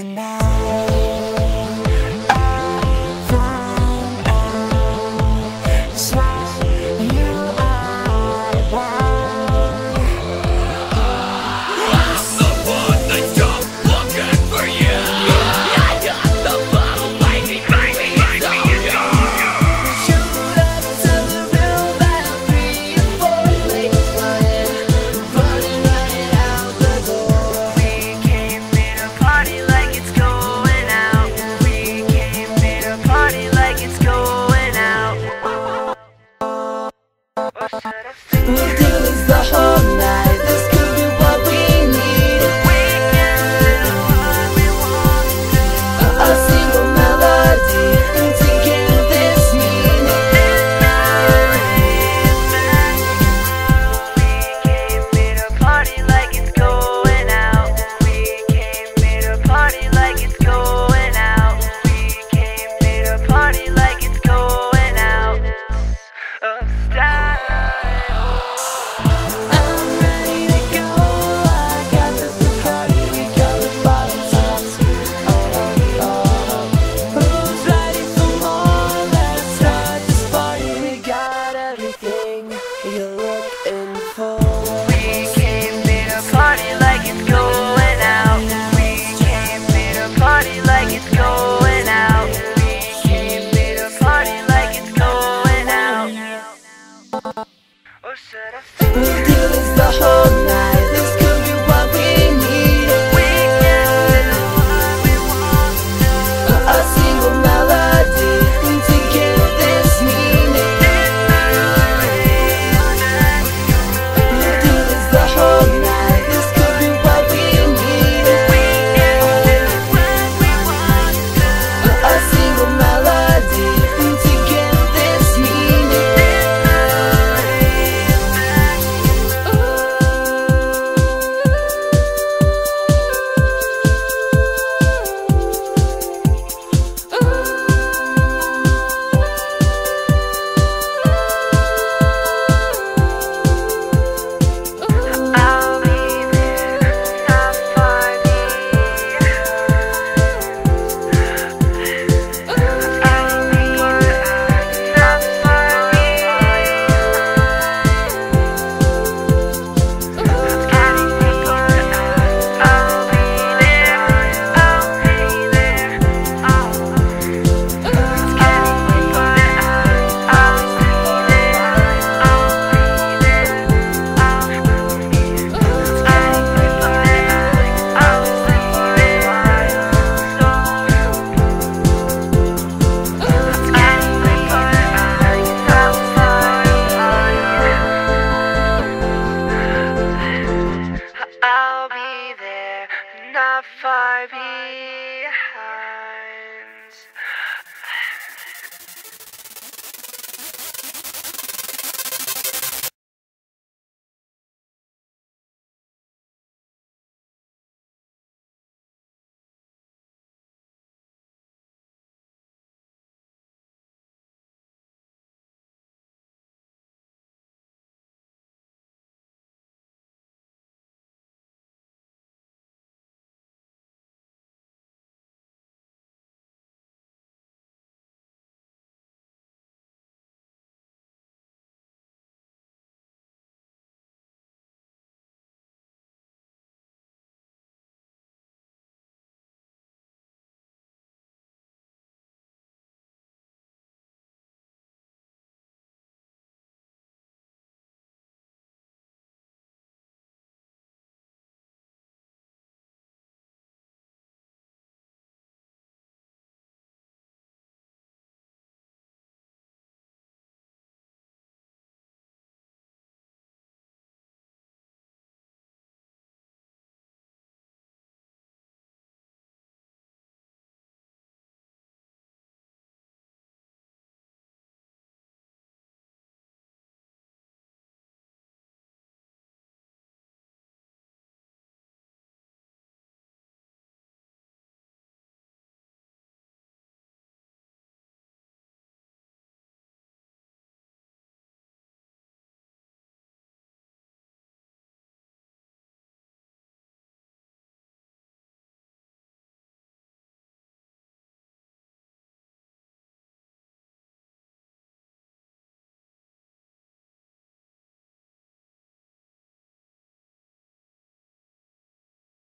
I'll be there, not far behind.